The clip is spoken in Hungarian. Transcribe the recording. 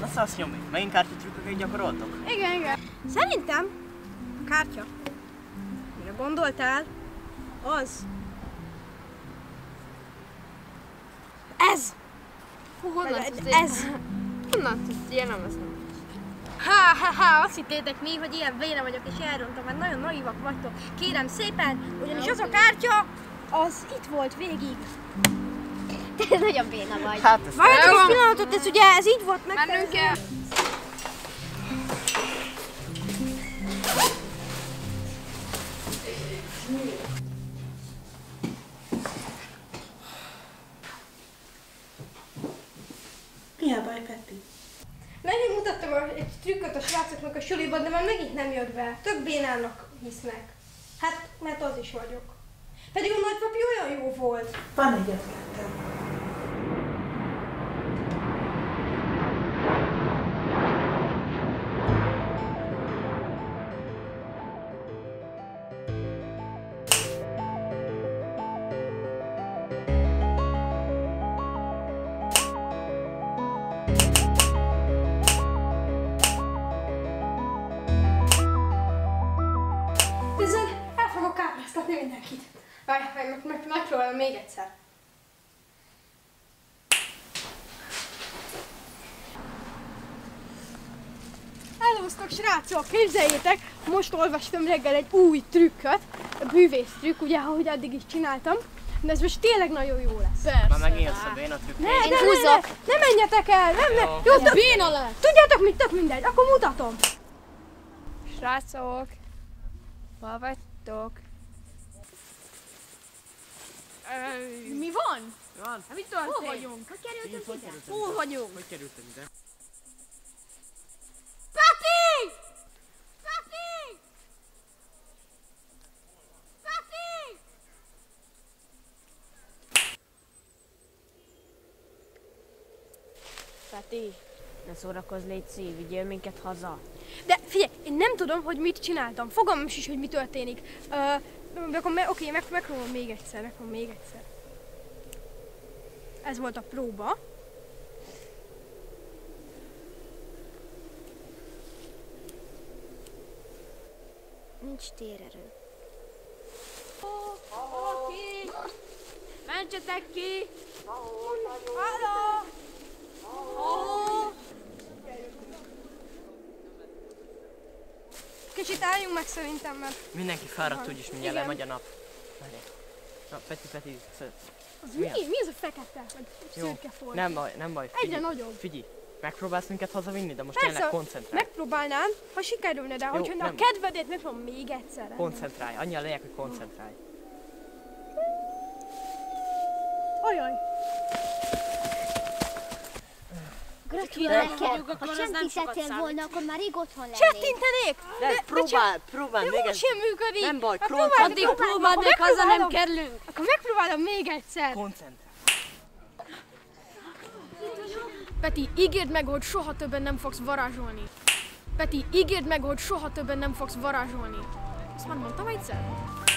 Na szóval azt nyomni. Megint kártyatrükköket gyakoroltok? Igen, igen. Szerintem a kártya, mire gondoltál, az... Ez! Hú, honnan tudtél? Ez! Honnan tudtél? Én nem eszem. Ha, azt hittétek mi, hogy ilyen véle vagyok és elrontom, mert nagyon naivak vagytok. Kérem szépen, ugyanis az a kártya, az itt volt végig. Te nagyon béna vagy. Hát ez várjátok egy pillanatot, ez ugye, ez így volt meg. Mennünk kell. Mi a baj, Peti? Megint mutattam egy trükköt a srácoknak a suliban, de már megint nem jött be. Több bénának hisznek. Hát, mert az is vagyok. Pedig a nagypapi olyan jó volt. Van egy ötletem. Megpróbálom még egyszer. Elúsztok, srácok! Képzeljétek, most olvastam reggel egy új trükköt, a bűvész trükk, ugye, ahogy addig is csináltam, de ez most tényleg nagyon jó lesz. Persze. Na megint a béna trükk. Ne, ne menjetek el! Nem. Béna lesz! Tudjátok mit, tök mindegy, akkor mutatom! Srácok, hol vagytok? Mi van? Hát mit történt? Hol vagyunk? Hogy kerültünk ide? Hol vagyunk? Hogy kerültünk ide? Peti! Peti! Peti! Peti, ne szórakozz, légy szív, vigyél minket haza. De figyelj, én nem tudom, hogy mit csináltam. Fogalmam is, hogy mi történik. Oké, megpróbálom még egyszer, Ez volt a próba. Nincs térerő. Valaki! Mentsetek ki! Halló! Halló! Kicsit álljunk meg szerintem, mert... Mindenki fáradt, úgyis mindjárt lemegy a nap. Na, Peti, az mi? Mi ez a fekete? Vagy szürke forró? Nem baj. Egyre nagyobb. Figyelj, megpróbálsz minket hazavinni, de most tényleg koncentrálj. Megpróbálnám, ha sikerülne, de hogyha a kedvedét megpróbálom még egyszer. Koncentrálj, annyi a lényeg, hogy koncentrálj. Ajaj! Ha csettintettél volna, akkor már rég otthon lennék. Csettintenék? Próbáld még egyszer. Sem működik. Nem baj, addig próbáld, még haza nem kerülünk. Akkor megpróbálom még egyszer. Koncentrálj. Peti, ígérd meg, hogy soha többen nem fogsz varázsolni. Peti, ígérd meg, hogy soha többen nem fogsz varázsolni. Ezt már mondtam egyszer?